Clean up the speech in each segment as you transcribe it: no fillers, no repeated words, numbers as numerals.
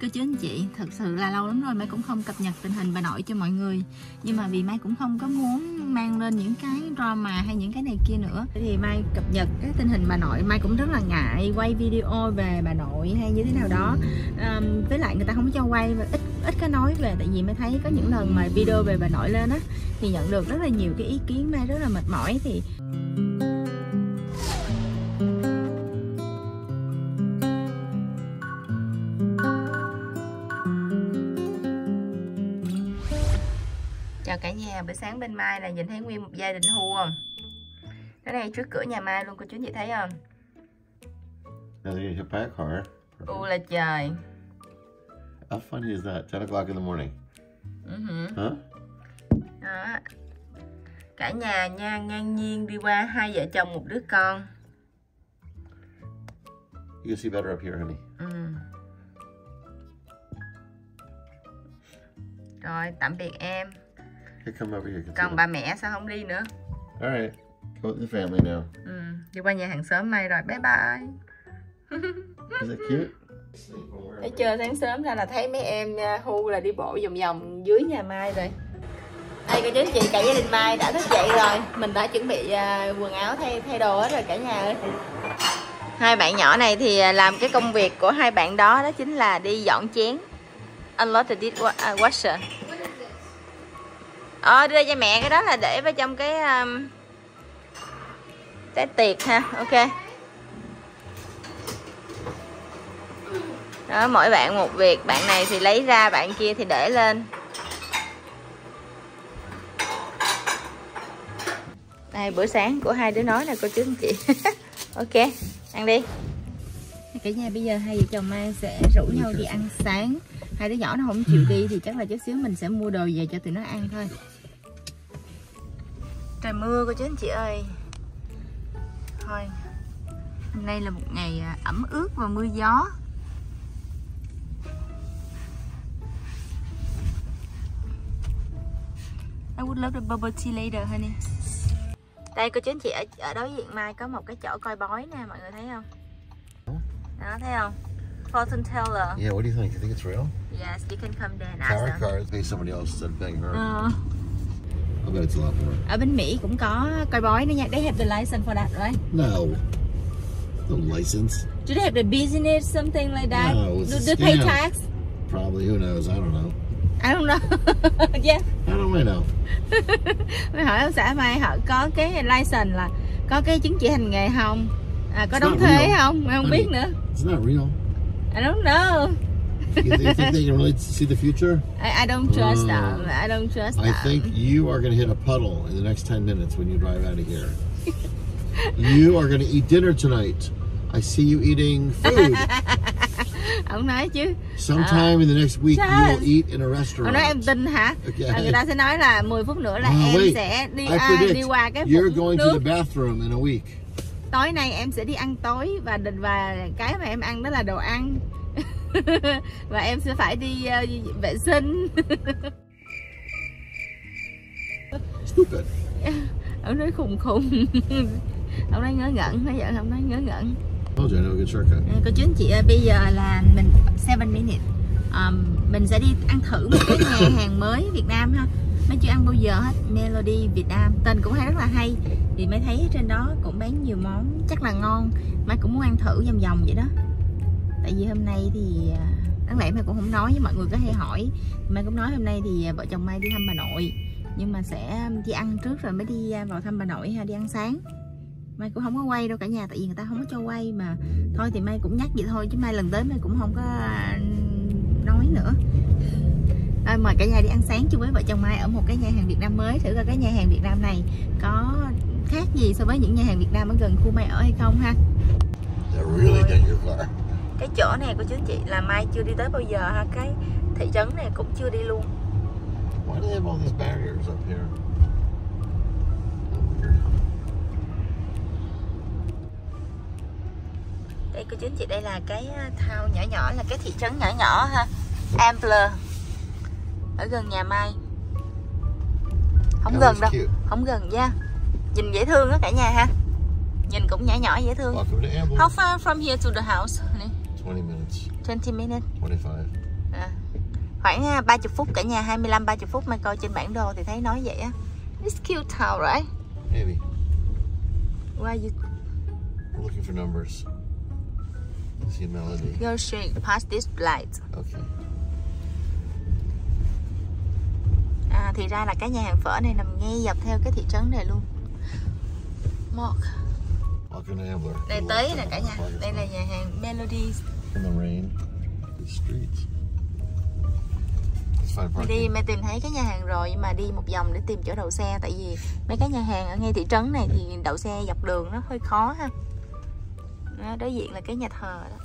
Cô chú anh chị, thật sự là lâu lắm rồi Mai cũng không cập nhật tình hình bà nội cho mọi người. Nhưng mà vì Mai cũng không có muốn mang lên những cái drama hay những cái này kia nữa, thì Mai cập nhật cái tình hình bà nội. Mai cũng rất là ngại quay video về bà nội hay như thế nào đó. Với lại người ta không cho quay và ít có nói về. Tại vì Mai thấy có những lần mà video về bà nội lên á, thì nhận được rất là nhiều cái ý kiến, Mai rất là mệt mỏi. Thì chào cả nhà, bữa sáng bên Mai là nhìn thấy nguyên một gia đình hua tới đây trước cửa nhà Mai luôn, cô chú chị thấy không? U là trời. How funny is that? 10 o'clock in the morning. Đó. Cả nhà nha, ngang nhiên đi qua, hai vợ chồng một đứa con. You can see better up here, honey. Rồi, tạm biệt em. Còn ba mẹ sao không đi nữa? Alright, go with the family now. Đi qua nhà hàng xóm Mai rồi, bye bye. Is it cute? Để chờ sáng sớm ra là thấy mấy em Hu là đi bộ vòng vòng dưới nhà Mai rồi. Đây cô chú anh chị, cả gia đình Mai đã thức dậy rồi. Mình đã chuẩn bị quần áo thay đồ hết rồi cả nhà ơi. Hai bạn nhỏ này thì làm cái công việc của hai bạn đó, đó chính là đi dọn chén. Unload the dishwasher. Đưa đây cho mẹ, cái đó là để vào trong cái tiệc ha, ok. Đó, mỗi bạn một việc, bạn này thì lấy ra, bạn kia thì để lên. Đây, bữa sáng của hai đứa nói nè cô chú anh chị. Ok, ăn đi. Cả nhà, bây giờ hai vợ chồng Mai sẽ rủ nhau đi ăn sáng. Hai đứa nhỏ nó không chịu đi thì chắc là chút xíu mình sẽ mua đồ về cho tụi nó ăn thôi. Trời mưa cô chú anh chị ơi. Thôi, hôm nay là một ngày ẩm ướt và mưa gió. I would love the bubble tea later, honey. Đây cô chú anh chị, ở đối diện Mai có một cái chỗ coi bói nè, mọi người thấy không? Đó, thấy không? Fortune teller. Yeah, what do you think? You think it's real? Yes, you can come there and ask them. Tarot cards, pay somebody else instead of paying her. I bet it's a lot more. Ở bên Mỹ cũng có coi bói nữa nha. They have the license for that, right? No. No license. Do they have the business, something like that? No, it's a scam. Do they pay tax? Probably, who knows? I don't know. I don't know. Yeah. I don't really know. Mày hỏi ông xã Mai họ có cái license là có cái chứng chỉ hành nghề không? Có đóng thuế không? Mày không biết nữa. It's not real. I don't know. You think they can really see the future? I don't trust them. I don't trust them. I think you are going to hit a puddle in the next 10 minutes when you drive out of here. You are going to eat dinner tonight. I see you eating food. Ông nói chứ. Sometime in the next week you will eat in a restaurant. Ông nói em tin hả? Người ta sẽ nói là 10 phút nữa là em sẽ đi qua cái vùng nước. You're going to the bathroom in a week. Tối nay em sẽ đi ăn tối và cái mà em ăn đó là đồ ăn. Và em sẽ phải đi vệ sinh. Stupid. Ông nói khùng. Ông nói ngớ ngẩn, nói giỡn, ông nói ngớ ngẩn. Cô chú anh chị ơi, bây giờ là mình 7 minutes. Mình sẽ đi ăn thử một cái nhà hàng mới Việt Nam ha. Mới chưa ăn bao giờ hết, Melody Việt Nam. Tên cũng hay, rất là hay. Thì Mai thấy trên đó cũng bán nhiều món chắc là ngon, Mai cũng muốn ăn thử vòng vòng vậy đó. Tại vì hôm nay thì đáng lẽ Mai cũng không nói với mọi người, có hay hỏi. Mai cũng nói hôm nay thì vợ chồng Mai đi thăm bà nội, nhưng mà sẽ đi ăn trước rồi mới đi vào thăm bà nội ha, đi ăn sáng. Mai cũng không có quay đâu cả nhà, tại vì người ta không có cho quay mà. Thôi thì Mai cũng nhắc vậy thôi, chứ Mai lần tới Mai cũng không có nói nữa. Mời cả nhà đi ăn sáng chung với vợ chồng Mai ở một cái nhà hàng Việt Nam mới, thử coi cái nhà hàng Việt Nam này có khác gì so với những nhà hàng Việt Nam ở gần khu Mai ở hay không ha. Cái chỗ này của chú chị là Mai chưa đi tới bao giờ ha, cái thị trấn này cũng chưa đi luôn. Đây cô chú chị, đây là cái thao nhỏ nhỏ, là cái thị trấn nhỏ nhỏ ha, Ambler, ở gần nhà Mai. Không gần đâu, không gần nha. Nhìn dễ thương á cả nhà ha. Nhìn cũng nhỏ nhỏ dễ thương. How far from here to the house? 20 minutes. 20 minutes. 25. Khoảng 30 phút cả nhà, 25-30 phút mới coi trên bản đồ thì thấy nói vậy á. It's cute town, right? Maybe. Why you? We're looking for numbers. See a Melody. You're straight past this light. Okay. À, thì ra là cái nhà hàng phở này nằm ngay dọc theo cái thị trấn này luôn. Mark. Này tới nè cả nhà. Đây là nhà hàng Melody. In the rain, the streets. Mình đi mới tìm thấy cái nhà hàng rồi, nhưng mà đi một vòng để tìm chỗ đậu xe, tại vì mấy cái nhà hàng ở ngay thị trấn này thì đậu xe dọc đường nó hơi khó ha. Đó, đối diện là cái nhà thờ đó.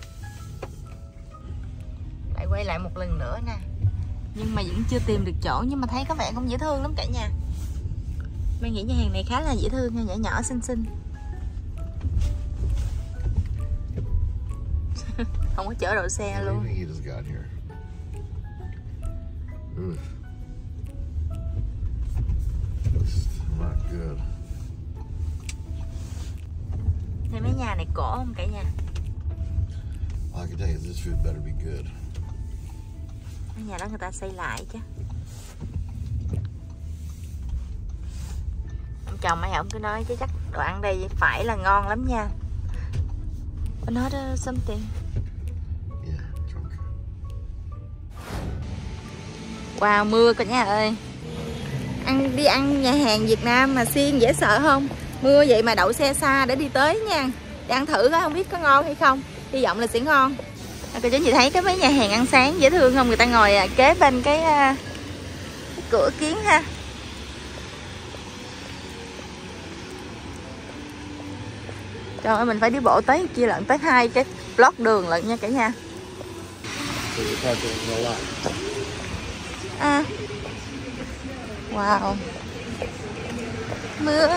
Lại quay lại một lần nữa nè, nhưng mà vẫn chưa tìm được chỗ, nhưng mà thấy các bạn cũng dễ thương lắm cả nhà. Mình nghĩ nhà hàng này khá là dễ thương nha, nhỏ nhỏ xinh xinh. Không có chỗ đậu xe luôn. Oof. This is not good. Thế mấy nhà này cổ không cả nhà? I can tell you this food better be good. Mấy nhà đó người ta xây lại chứ. Ông chồng mấy ông cứ nói chứ chắc đồ ăn đây phải là ngon lắm nha. Nó something. Wow, mưa cả nhà ơi. Đi ăn nhà hàng Việt Nam mà xiên dễ sợ không? Mưa vậy mà đậu xe xa để đi tới nha. Đi ăn thử coi không biết có ngon hay không. Hy vọng là sẽ ngon. Cô chú chị thấy cái mấy nhà hàng ăn sáng dễ thương không? Người ta ngồi kế bên cái cửa kiến ha. Trời ơi, mình phải đi bộ tới kia lận, tới 2 cái block đường lận nha cả nhà. À. Wow, mưa.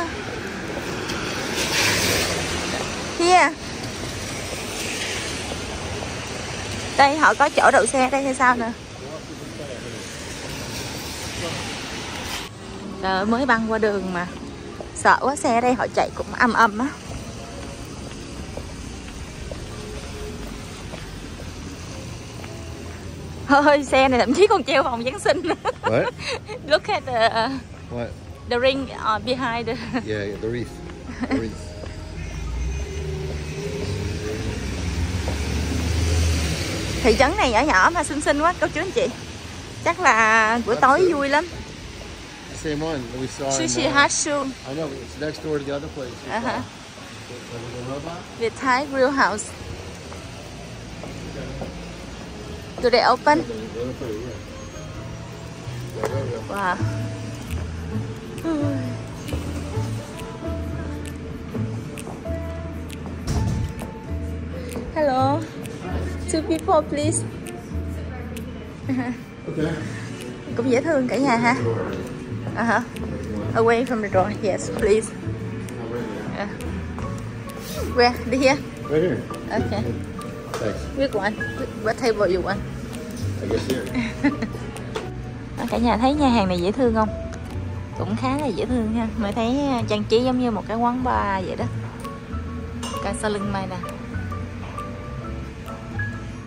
Kia đây họ có chỗ đậu xe đây hay sao nè. Trời ơi, mới băng qua đường mà sợ quá, xe đây họ chạy cũng âm âm á. Hơi xe này thậm chí còn treo vòng Giáng sinh. What? Look at the what? The ring behind the yeah, the wreath. The wreath. Thị trấn này nhỏ nhỏ mà xinh xinh quá cô chú anh chị. Chắc là bữa tối good. Vui lắm. Same one that we saw. Sushihatsu. I know it's next door to the other place. Uh-huh. The Thai grill house. Do they open? Wow. Hello. Two people please. Cũng dễ thương cả nhà ha. Uh-huh. Away from the door. Yes, please. Where? Here? Right here. Okay. Thanks. Which one? What table you want? I guess here. Cả nhà thấy nhà hàng này dễ thương không? Cũng khá là dễ thương ha. Mới thấy trang trí giống như một cái quán bar vậy đó. Cả sau lưng mày nè.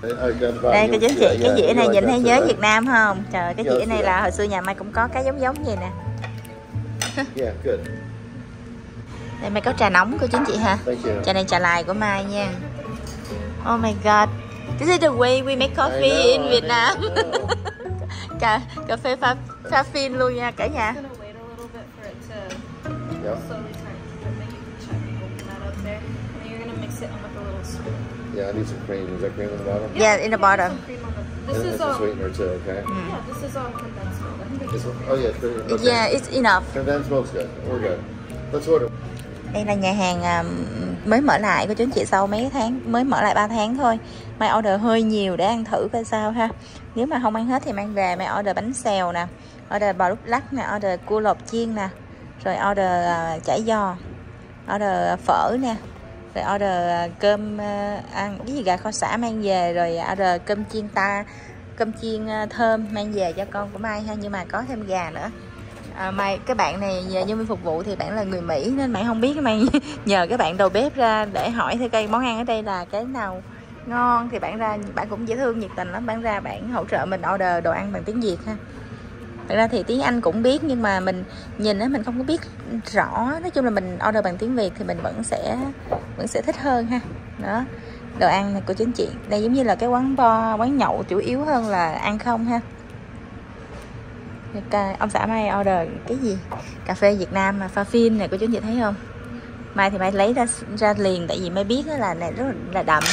Đây cô chú anh chị, cái dĩa này nhìn thấy nhớ Việt Nam không? Trời, cái dĩa này là hồi xưa nhà mày cũng có cái giống vậy nè. Yeah, good. Đây mày có trà nóng cô chú anh chị hả? Trà này trà lài của Mai nha. Oh my god, this is the way we make coffee in Vietnam. Cà phê pha phin luôn nha cả nhà. Yeah, I need some cream. Is that cream on the bottom? Yeah, in the bottom. This is a sweetener too, okay? Yeah, this is all condensed milk. Oh yeah, okay. Yeah, it's enough. Condensed milk's good. We're good. Let's order. Đây là nhà hàng mới mở lại của chú anh chị, sau mấy tháng, mới mở lại 3 tháng thôi. Mai order hơi nhiều để ăn thử coi sao ha. Nếu mà không ăn hết thì mang về. Mai order bánh xèo nè, order bò đúc lắc nè, order cua lột chiên nè, rồi order chả giò, order phở nè, rồi order cơm ăn cái gì gà kho sả mang về, rồi order cơm chiên thơm mang về cho con của Mai ha, nhưng mà có thêm gà nữa. Mai, cái bạn này nhờ nhân viên phục vụ thì bạn là người Mỹ nên bạn không biết, cái bạn nhờ cái bạn đầu bếp ra để hỏi thử cây món ăn ở đây là cái nào ngon thì bạn ra bạn cũng dễ thương nhiệt tình lắm, bạn ra bạn hỗ trợ mình order đồ ăn bằng tiếng Việt ha. Thật ra thì tiếng Anh cũng biết nhưng mà mình nhìn á mình không có biết rõ, nói chung là mình order bằng tiếng Việt thì mình vẫn sẽ thích hơn ha. Đó, đồ ăn này của chính chị đây giống như là cái quán bar, quán nhậu chủ yếu hơn là ăn không ha. Ông xã Mai order cái gì cà phê Việt Nam mà pha phin này của chú chị thấy không, Mai thì Mai lấy ra liền tại vì Mai biết là này rất là đậm,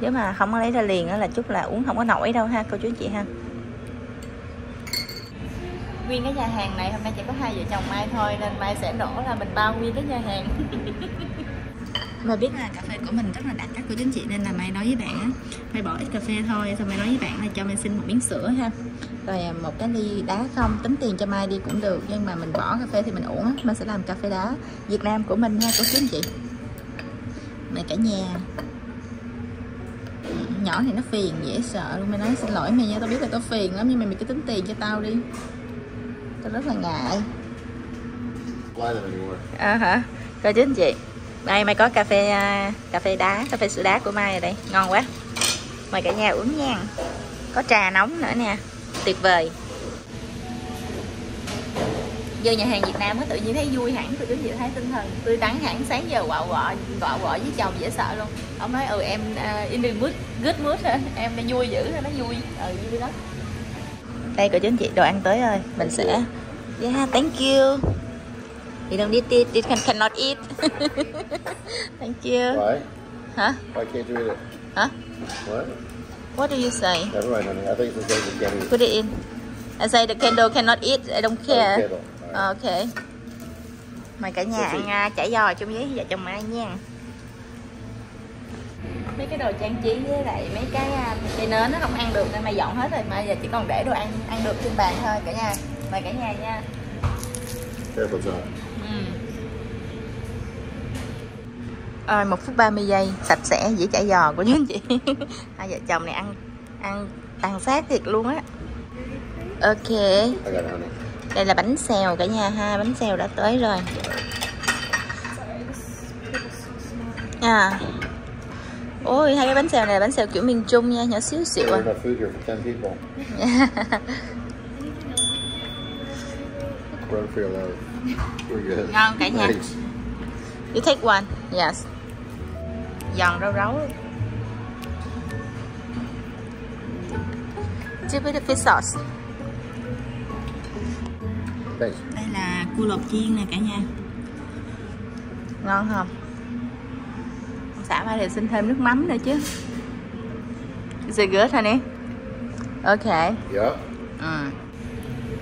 nếu mà không có lấy ra liền đó là chút là uống không có nổi đâu ha cô chú chị ha. Nguyên cái nhà hàng này hôm nay chỉ có hai vợ chồng Mai thôi nên Mai sẽ đổ là mình bao nguyên cái nhà hàng. Mai biết là cà phê của mình rất là đặc sắc của chính chị nên là Mai nói với bạn á, Mai bỏ ít cà phê thôi, xong Mai nói với bạn là cho Mai xin một miếng sữa ha, rồi một cái ly đá không, tính tiền cho Mai đi cũng được nhưng mà mình bỏ cà phê thì mình uống á, Mai sẽ làm cà phê đá Việt Nam của mình ha của chính chị. Mày cả nhà nhỏ này nó phiền dễ sợ luôn, Mai nói xin lỗi mày nha, tao biết là tao phiền lắm nhưng mày cứ tính tiền cho tao đi, tao rất là ngại. Hả? Coi chứ anh chị, đây Mai có cà phê sữa đá của Mai rồi đây, ngon quá, mời cả nhà uống nha, có trà nóng nữa nè, tuyệt vời. Giờ nhà hàng Việt Nam á tự nhiên thấy vui hẳn, tự nhiên thấy tinh thần tươi tắn hẳn, sáng giờ quạo quọ với chồng dễ sợ luôn, ông nói ừ em in the mood, good mood hả, em đang vui dữ nó vui, vui lắm. Đây của chính chị đồ ăn tới rồi, mình sẽ yeah thank you. You don't need it, it cannot eat. Thank you. Why? Huh? Why can't you eat it? Huh? What? What do you say? Never mind, honey. I think it's okay to get it. Put it in. I say the candle cannot eat. I don't care. Candle. Right. Okay. Mời cả nhà ăn chả giò chung với vợ chồng Mai nha. Mấy cái đồ trang trí với lại mấy cái nến nó không ăn được nên Mai dọn hết rồi, Mai giờ chỉ còn để đồ ăn được trên bàn thôi cả nhà. Mời cả nhà nha. À, 1 phút 30 giây sạch sẽ dĩa chả giò của chú anh chị. Hai vợ chồng này ăn tàn sát thiệt luôn á. Ok, đây là bánh xèo cả nhà ha, bánh xèo đã tới rồi à. Ôi hai cái bánh xèo này là bánh xèo kiểu miền Trung nha, nhỏ xíu xíu à. Ngon cả nhà. You take one, yes. Giòn rau ráo. Dip with the fish sauce. Thanks. Đây là cua lột chiên nè cả nhà. Ngon không? Ông xã Mai thì xin thêm nước mắm nữa chứ. Is it good honey? Okay. Yeah.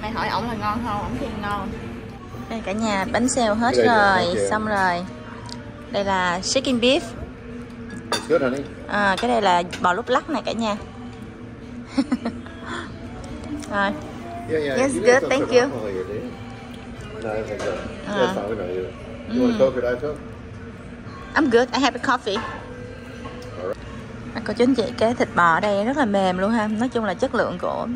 Mai hỏi ổng là ngon không, ổng khen ngon. Đây cả nhà bánh xèo hết rồi, xong rồi. Đây là chicken beef. À, cái đây là bò lúc lắc này cả nhà. Rồi. Yes, good, thank you. I'm good, I have a coffee. Cô chú anh chị, cái thịt bò ở đây rất là mềm luôn ha. Nói chung là chất lượng của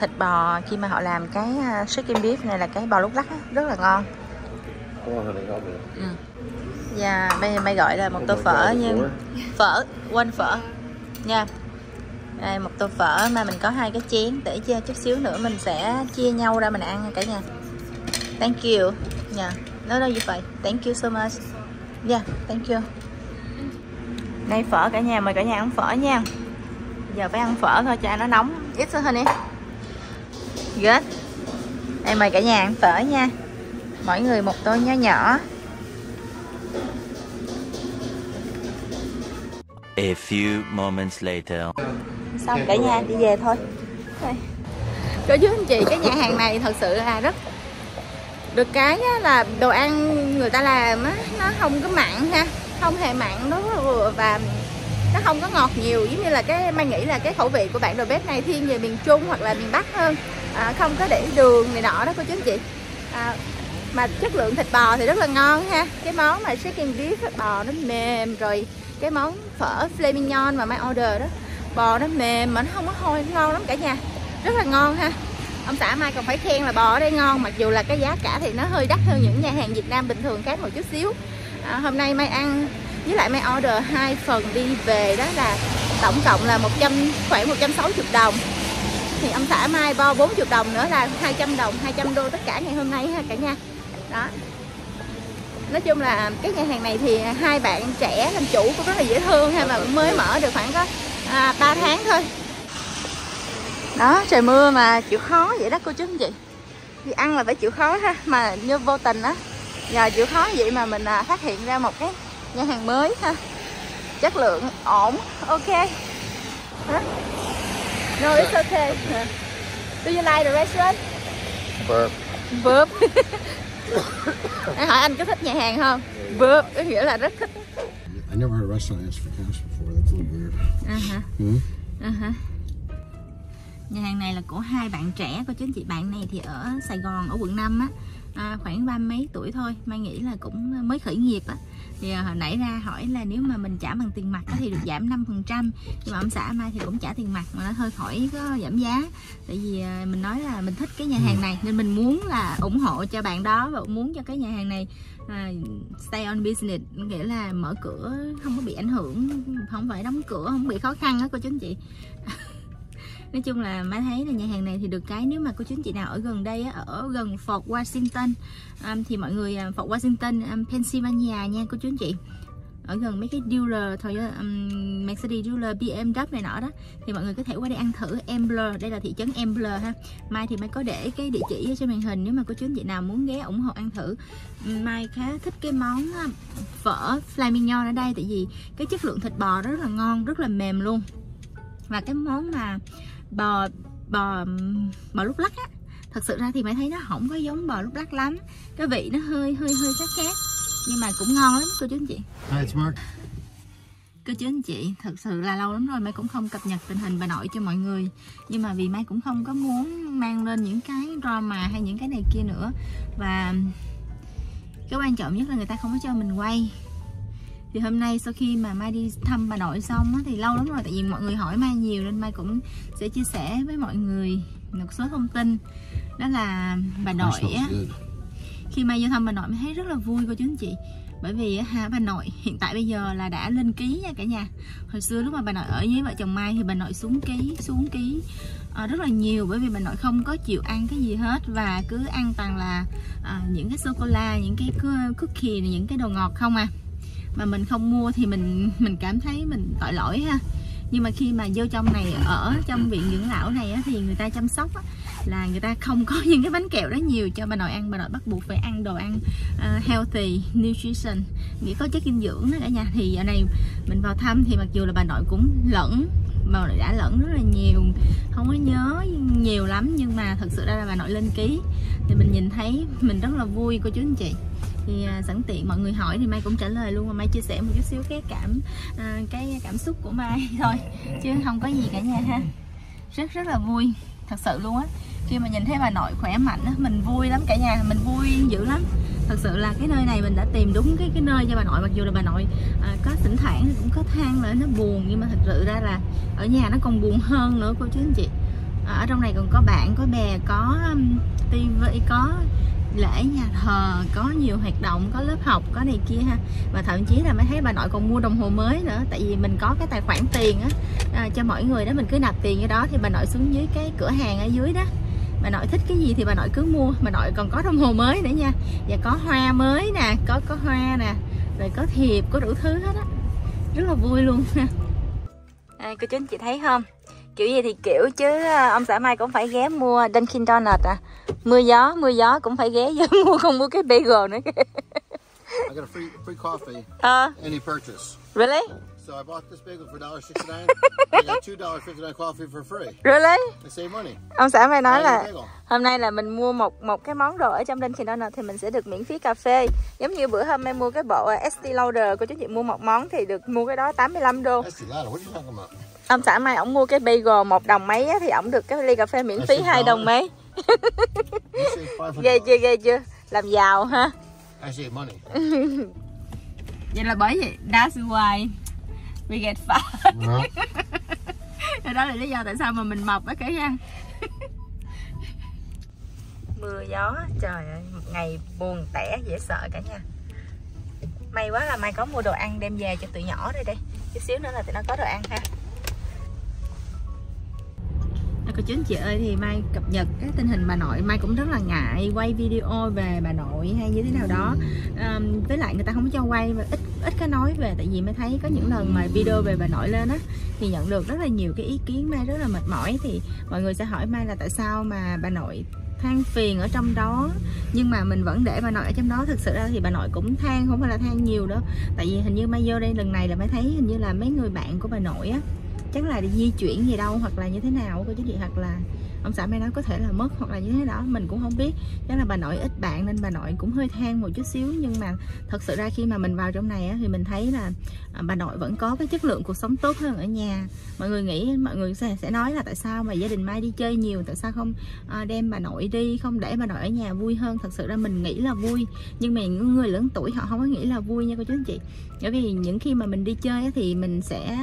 thịt bò khi mà họ làm cái chicken beef này là cái bò lúc lắc á, rất là ngon. Và bây giờ Mai gọi là một tô phở nha, phở quên phở nha. Đây, một tô phở mà mình có hai cái chén, để chia chút xíu nữa mình sẽ chia nhau ra mình ăn cả nhà. Thank you nha, nói đâu như vậy. Thank you so much. Yeah, thank you. Đây phở cả nhà, mời cả nhà ăn phở nha. Giờ phải ăn phở thôi cho nó nóng. It's honey. Good. Đây mời cả nhà ăn phở nha. Mỗi người một tô nhỏ nhỏ. A few moments later. Xong cả nhà đi về thôi. Cô chú anh chị, cái nhà hàng này thật sự là rất được cái là đồ ăn người ta làm á, nó không có mặn ha, không hề mặn đó, và nó không có ngọt nhiều, giống như là cái Mai nghĩ là cái khẩu vị của bạn đầu bếp này thiên về miền Trung hoặc là miền Bắc hơn, không có để đường này nọ đó cô chú anh chị. Mà chất lượng thịt bò thì rất là ngon ha, cái món mà chicken beef thịt bò nó mềm, rồi cái món phở filet mignon mà Mai order đó bò nó mềm mà nó không có hôi, ngon lắm cả nhà, rất là ngon ha. Ông xã Mai còn phải khen là bò ở đây ngon, mặc dù là cái giá cả thì nó hơi đắt hơn những nhà hàng Việt Nam bình thường khác một chút xíu. Hôm nay Mai ăn với lại Mai order 2 phần đi về, đó là tổng cộng là khoảng 160 đồng. Thì ông xã mai bo 40 đồng nữa là 200 đồng, 200 đô tất cả ngày hôm nay ha cả nhà. Đó. Nói chung là cái nhà hàng này thì hai bạn trẻ làm chủ cũng rất là dễ thương ha, mà cũng mới mở được khoảng có 3 tháng thôi. Đó, trời mưa mà chịu khó vậy đó cô chú anh chị. Đi ăn là phải chịu khó ha, mà như vô tình á, nhờ chịu khó vậy mà mình phát hiện ra một cái nhà hàng mới ha. Chất lượng ổn, ok. Hả? No, it's okay. Do you like the restaurant? Burp. Burp. Hỏi anh có thích nhà hàng không? Burp, có nghĩa là rất thích. I never heard a restaurant ask for cash before. That's a little weird. Nhà hàng này là của hai bạn trẻ của chính chị. Bạn này thì ở Sài Gòn, ở quận 5 á, khoảng 30 mấy tuổi thôi, Mai nghĩ là cũng mới khởi nghiệp á. Thì hồi nãy ra hỏi là nếu mà mình trả bằng tiền mặt thì được giảm 5%, nhưng mà ông xã Mai thì cũng trả tiền mặt mà nó hơi khỏi có giảm giá. Tại vì mình nói là mình thích cái nhà hàng này nên mình muốn là ủng hộ cho bạn đó và muốn cho cái nhà hàng này stay on business, nghĩa là mở cửa không có bị ảnh hưởng, không phải đóng cửa, không bị khó khăn á cô chú anh chị. Nói chung là má thấy là nhà hàng này thì được cái nếu mà cô chú anh chị nào ở gần đây á, ở gần Fort Washington thì mọi người Fort Washington, Pennsylvania nha cô chú anh chị. Ở gần mấy cái dealer thôi, Mercedes dealer, BMW này nọ đó, thì mọi người có thể qua đây ăn thử. Ambler, đây là thị trấn Ambler ha. Mai thì Mai có để cái địa chỉ trên màn hình nếu mà cô chú anh chị nào muốn ghé ủng hộ ăn thử. Mai khá thích cái món phở flamingo ở đây, tại vì cái chất lượng thịt bò rất là ngon, rất là mềm luôn. Và cái món mà bò lúc lắc á, thật sự ra thì Mai thấy nó không có giống bò lúc lắc lắm, cái vị nó hơi khác, nhưng mà cũng ngon lắm cô chú anh chị. Cô chú anh chị, thật sự là lâu lắm rồi Mai cũng không cập nhật tình hình bà nội cho mọi người, nhưng mà vì Mai cũng không có muốn mang lên những cái drama hay những cái này kia nữa, và cái quan trọng nhất là người ta không có cho mình quay. Thì hôm nay sau khi mà Mai đi thăm bà nội xong á, thì lâu lắm rồi, tại vì mọi người hỏi Mai nhiều nên Mai cũng sẽ chia sẻ với mọi người một số thông tin. Đó là bà nội á, khi Mai vô thăm bà nội Mai thấy rất là vui cô chú anh chị. Bởi vì ha, bà nội hiện tại bây giờ là đã lên ký nha cả nhà. Hồi xưa lúc mà bà nội ở với vợ chồng Mai thì bà nội xuống ký rất là nhiều, bởi vì bà nội không có chịu ăn cái gì hết và cứ ăn toàn là những cái sô-cô-la, những cái cookie, những cái đồ ngọt không à. Mà mình không mua thì mình cảm thấy mình tội lỗi ha. Nhưng mà khi mà vô trong này, ở trong viện dưỡng lão này á, thì người ta chăm sóc á, là người ta không có những cái bánh kẹo đó nhiều cho bà nội ăn. Bà nội bắt buộc phải ăn đồ ăn healthy, nutrition, nghĩa có chất dinh dưỡng đó cả nhà. Thì giờ này mình vào thăm thì mặc dù là bà nội cũng lẫn, bà nội đã lẫn rất là nhiều, không có nhớ nhiều lắm, nhưng mà thật sự ra là bà nội lên ký thì mình nhìn thấy mình rất là vui cô chú anh chị. Thì sẵn tiện mọi người hỏi thì Mai cũng trả lời luôn, mà Mai chia sẻ một chút xíu cái cảm xúc của Mai thôi, chứ không có gì cả nhà ha. Rất là vui, thật sự luôn á. Khi mà nhìn thấy bà nội khỏe mạnh á, mình vui lắm cả nhà, mình vui dữ lắm. Thật sự là cái nơi này mình đã tìm đúng cái nơi cho bà nội. Mặc dù là bà nội có thỉnh thoảng cũng có than là nó buồn, nhưng mà thật sự ra là ở nhà nó còn buồn hơn nữa cô chú anh chị. Ở trong này còn có bạn, có bè, có tivi, có lễ nhà thờ, có nhiều hoạt động, có lớp học, có này kia ha. Và thậm chí là Mai thấy bà nội còn mua đồng hồ mới nữa, tại vì mình có cái tài khoản tiền á, cho mọi người đó, mình cứ nạp tiền vô đó thì bà nội xuống dưới cái cửa hàng ở dưới đó, bà nội thích cái gì thì bà nội cứ mua. Bà nội còn có đồng hồ mới nữa nha, và có hoa mới nè, có hoa nè, rồi có thiệp, có đủ thứ hết á, rất là vui luôn ha. Cô chú anh chị thấy không, kiểu gì thì kiểu chứ ông xã Mai cũng phải ghé mua Dunkin Donuts à. Mưa gió cũng phải ghé vô mua, không mua cái bagel nữa kìa. I got a free coffee. Any purchase. Really? So I bought this bagel for $1.69. I got $2.59 coffee for free. Really? I save money. Ông xã Mai nói là hôm nay là mình mua một cái món đồ ở trong Dunkin Donuts thì mình sẽ được miễn phí cà phê. Giống như bữa hôm Mai mua cái bộ Estee Lauder của chú chị, mua một món thì được mua cái đó 85 đô. Estee Lauder, what are you talking about? Ông xã Mai ổng mua cái bagel 1 đồng mấy á, thì ổng được cái ly cà phê miễn phí 2 đồng mấy. Ghê chưa, làm giàu ha. Vậy là bởi vậy, that's why we get fat. Đó là lý do tại sao mà mình mập á cả nhà. Mưa gió, trời ơi, một ngày buồn tẻ dễ sợ cả nhà. May quá là Mai có mua đồ ăn đem về cho tụi nhỏ đây. Chút xíu nữa là tụi nó có đồ ăn ha. Cô chú anh chị ơi, thì Mai cập nhật cái tình hình bà nội. Mai cũng rất là ngại quay video về bà nội hay như thế nào đó, với lại người ta không cho quay và ít có nói về. Tại vì Mai thấy có những lần mà video về bà nội lên á thì nhận được rất là nhiều cái ý kiến, Mai rất là mệt mỏi. Thì mọi người sẽ hỏi Mai là tại sao mà bà nội than phiền ở trong đó nhưng mà mình vẫn để bà nội ở trong đó. Thực sự ra thì bà nội cũng than, không phải là than nhiều đó. Tại vì hình như Mai vô đây lần này là Mai thấy hình như là mấy người bạn của bà nội á, chắc là đi di chuyển gì đâu hoặc là như thế nào cô chú chị, hoặc là ông xã Mai nói có thể là mất hoặc là như thế đó, mình cũng không biết. Chắc là bà nội ít bạn nên bà nội cũng hơi than một chút xíu. Nhưng mà thật sự ra khi mà mình vào trong này á, thì mình thấy là bà nội vẫn có cái chất lượng cuộc sống tốt hơn ở nhà. Mọi người nghĩ, mọi người sẽ nói là tại sao mà gia đình Mai đi chơi nhiều, tại sao không đem bà nội đi, không để bà nội ở nhà vui hơn. Thật sự ra mình nghĩ là vui, nhưng mà những người lớn tuổi họ không có nghĩ là vui nha cô chú anh chị. Bởi vì những khi mà mình đi chơi á, thì mình sẽ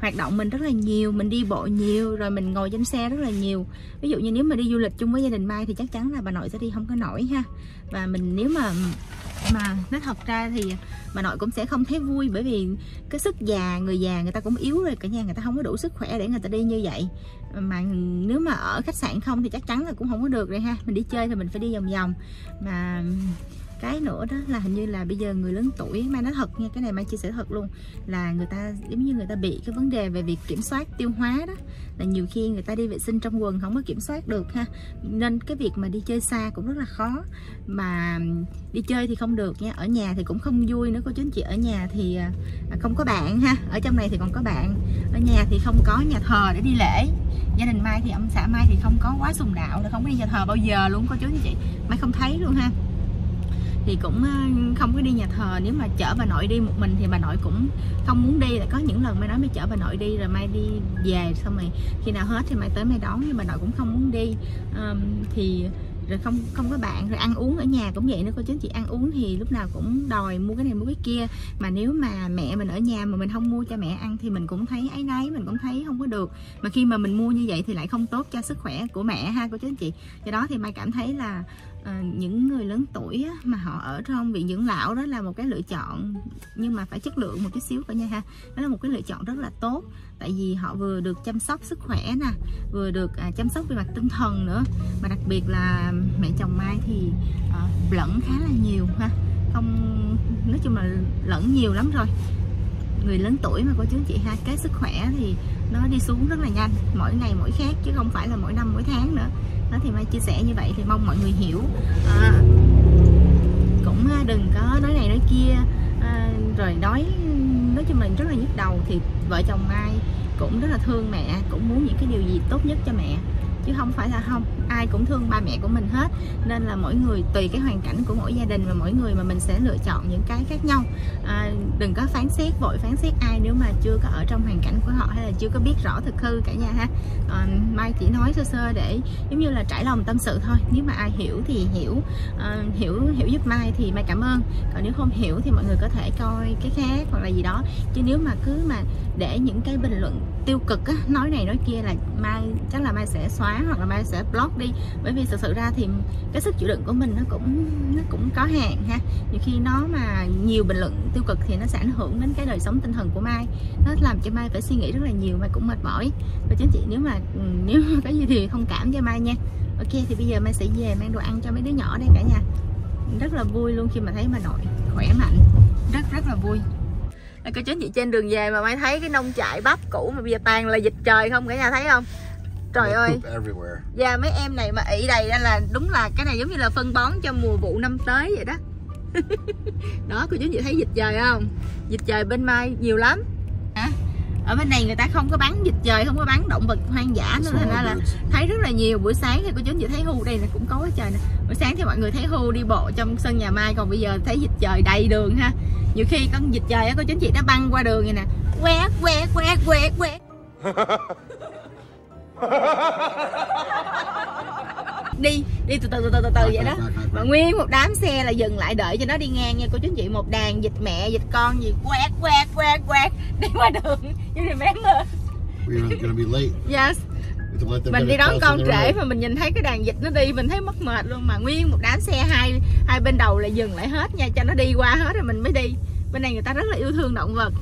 hoạt động mình rất là nhiều, mình đi bộ nhiều, rồi mình ngồi trên xe rất là nhiều. Ví dụ như nếu mà đi du lịch chung với gia đình Mai thì chắc chắn là bà nội sẽ đi không có nổi ha. Và mình nếu mà nói thật ra thì bà nội cũng sẽ không thấy vui, bởi vì cái sức già, người già người ta cũng yếu rồi cả nhà, người ta không có đủ sức khỏe để người ta đi như vậy. Mà nếu mà ở khách sạn không thì chắc chắn là cũng không có được rồi ha. Mình đi chơi thì mình phải đi vòng vòng. Mà cái nữa đó là hình như là bây giờ người lớn tuổi, Mai nói thật nha, cái này Mai chia sẻ thật luôn, là người ta giống như người ta bị cái vấn đề về việc kiểm soát tiêu hóa đó, là nhiều khi người ta đi vệ sinh trong quần không có kiểm soát được ha. Nên cái việc mà đi chơi xa cũng rất là khó. Mà đi chơi thì không được nha, ở nhà thì cũng không vui nữa cô chú anh chị. Ở nhà thì không có bạn ha, ở trong này thì còn có bạn, ở nhà thì không có nhà thờ để đi lễ. Gia đình Mai thì ông xã Mai thì không có quá sùng đạo, không có đi nhà thờ bao giờ luôn cô chú anh chị, Mai không thấy luôn ha. Thì cũng không có đi nhà thờ. Nếu mà chở bà nội đi một mình thì bà nội cũng không muốn đi. Lại có những lần Mai nói Mai chở bà nội đi, rồi Mai đi về, xong rồi khi nào hết thì Mai tới Mai đón, nhưng bà nội cũng không muốn đi. Thì rồi không có bạn. Rồi ăn uống ở nhà cũng vậy nữa cô chú chị, ăn uống thì lúc nào cũng đòi mua cái này mua cái kia. Mà nếu mà mẹ mình ở nhà mà mình không mua cho mẹ ăn thì mình cũng thấy áy náy, mình cũng thấy không có được. Mà khi mà mình mua như vậy thì lại không tốt cho sức khỏe của mẹ ha cô chú chị. Do đó thì Mai cảm thấy là những người lớn tuổi á, mà họ ở trong viện dưỡng lão đó là một cái lựa chọn, nhưng mà phải chất lượng một chút xíu cả nha ha. Đó là một cái lựa chọn rất là tốt, tại vì họ vừa được chăm sóc sức khỏe nè, vừa được chăm sóc về mặt tinh thần nữa. Mà đặc biệt là mẹ chồng Mai thì lẫn khá là nhiều ha, không, nói chung là lẫn nhiều lắm rồi. Người lớn tuổi mà cô chú chị ha, cái sức khỏe thì nó đi xuống rất là nhanh, mỗi ngày mỗi khác chứ không phải là mỗi năm mỗi tháng nữa. Đó thì Mai chia sẻ như vậy thì mong mọi người hiểu. Cũng đừng có nói này nói kia, rồi nói cho mình rất là nhức đầu. Thì vợ chồng Mai cũng rất là thương mẹ, cũng muốn những cái điều gì tốt nhất cho mẹ, chứ không phải là không ai cũng thương ba mẹ của mình hết. Nên là mỗi người tùy cái hoàn cảnh của mỗi gia đình và mỗi người mà mình sẽ lựa chọn những cái khác nhau. Đừng có phán xét, vội phán xét ai nếu mà chưa có ở trong hoàn cảnh của họ, hay là chưa có biết rõ thực hư cả nhà ha. Mai chỉ nói sơ sơ để giống như là trải lòng tâm sự thôi. Nếu mà ai hiểu thì hiểu, hiểu giúp Mai thì Mai cảm ơn. Còn nếu không hiểu thì mọi người có thể coi cái khác hoặc là gì đó. Chứ nếu mà cứ mà để những cái bình luận tiêu cực á, nói này nói kia là Mai chắc là Mai sẽ xóa hoặc là Mai sẽ block đi. Bởi vì sự ra thì cái sức chịu đựng của mình nó cũng có hạn ha. Nhiều khi nó mà nhiều bình luận tiêu cực thì nó sẽ ảnh hưởng đến cái đời sống tinh thần của Mai, nó làm cho Mai phải suy nghĩ rất là nhiều, Mai cũng mệt mỏi. Và chính chị nếu mà có gì thì thông cảm cho Mai nha. Ok, thì bây giờ Mai sẽ về mang đồ ăn cho mấy đứa nhỏ đây cả nhà. Rất là vui luôn khi mà thấy bà nội khỏe mạnh, rất là vui. Cô chú chị, trên đường về mà Mai thấy cái nông trại bắp cũ mà bây giờ toàn là dịch trời không cả nhà, thấy không? Trời ơi, dạ mấy em này mà ị đầy ra là đúng là cái này giống như là phân bón cho mùa vụ năm tới vậy đó. Đó, cô chú chị thấy dịch trời không? Dịch trời bên Mai nhiều lắm. Ở bên này người ta không có bán dịch trời, không có bán động vật hoang dã nữa, thành ra là thấy rất là nhiều. Buổi sáng thì cô chú chị thấy hươu đây là cũng có trời nè. Buổi sáng thì mọi người thấy hươu đi bộ trong sân nhà Mai, còn bây giờ thấy dịch trời đầy đường ha. Nhiều khi con dịch trời á cô chú chị nó băng qua đường vậy nè, quét quét quét quét quét. Đi từ từ vậy đó. Mà nguyên một đám xe là dừng lại đợi cho nó đi ngang nha cô chú chị. Một đàn dịch mẹ dịch con gì quét quét quét quét đi qua đường. You remember? We're gonna be late. Yes. Mình đi đón con trễ mà mình nhìn thấy cái đàn dịch nó đi mình thấy mất mệt luôn. Mà nguyên một đám xe hai bên đầu là dừng lại hết nha, cho nó đi qua hết rồi mình mới đi. Bên này người ta rất là yêu thương động vật.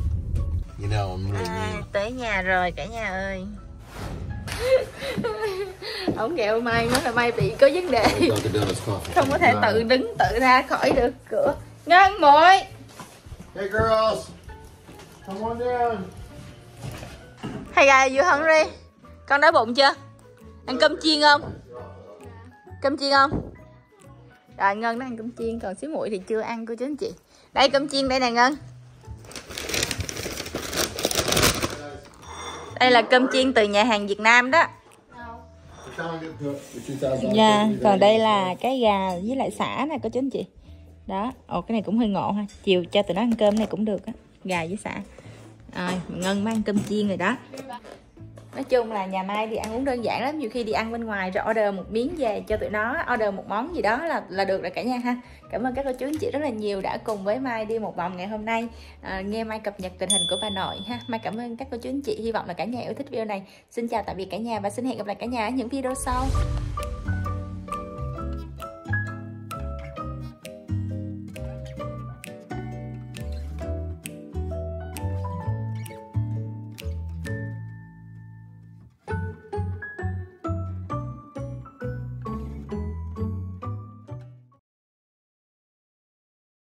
Tới nhà rồi cả nhà ơi. Ổng kẹo Mai, nói là Mai bị có vấn đề, không có thể tự đứng tự ra khỏi được cửa. Ngân muội. Hey girls, come on down. Hey guys, you hungry? Con đói bụng chưa? Ăn cơm chiên không? Cơm chiên không? Rồi Ngân nó ăn cơm chiên, còn xíu muội thì chưa ăn cô chú anh chị. Đây cơm chiên đây nè Ngân. Đây là cơm chiên từ nhà hàng Việt Nam đó. Dạ, còn đây là cái gà với lại sả nè cô chú anh chị. Đó, ồ cái này cũng hơi ngộ ha. Chiều cho tụi nó ăn cơm này cũng được á, gà với sả. Rồi, Ngân mới ăn cơm chiên rồi đó. Nói chung là nhà Mai đi ăn uống đơn giản lắm, nhiều khi đi ăn bên ngoài rồi order một miếng về cho tụi nó, order một món gì đó là được rồi cả nhà ha. Cảm ơn các cô chú anh chị rất là nhiều đã cùng với Mai đi một vòng ngày hôm nay, nghe Mai cập nhật tình hình của bà nội ha. Mai cảm ơn các cô chú anh chị, hy vọng là cả nhà yêu thích video này. Xin chào tạm biệt cả nhà và xin hẹn gặp lại cả nhà ở những video sau.